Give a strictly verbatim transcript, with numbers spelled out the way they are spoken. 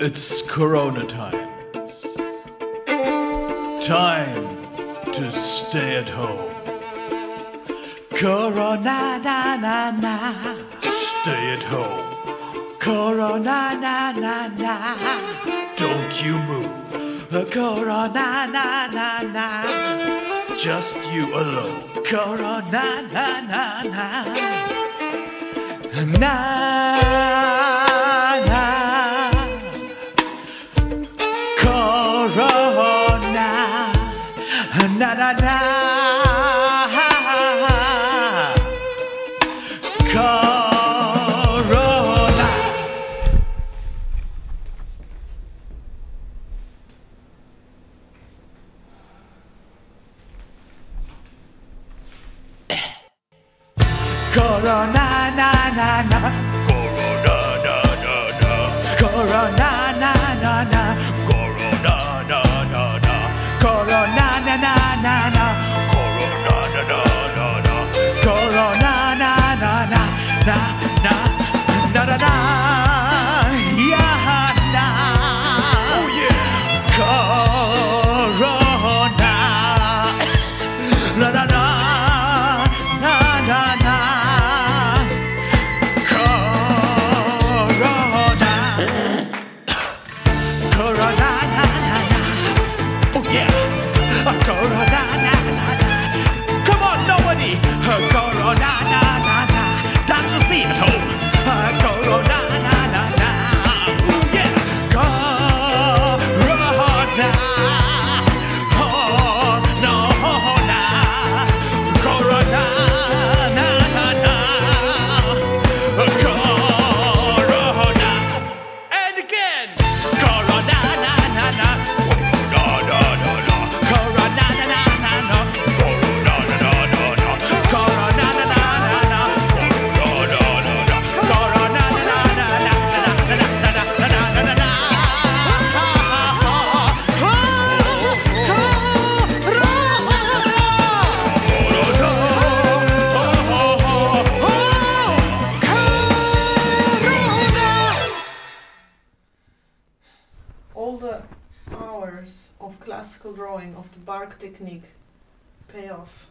It's Corona times. Time to stay at home. Corona na na na. Stay at home. Corona na na na. Don't you move. Corona na na na. Just you alone. Corona na na na. Na. Na na na, Corona. Corona na na na, Corona na na na, Corona na na na, Corona na na na, Corona na na. All the hours of classical drawing of the bark technique pay off.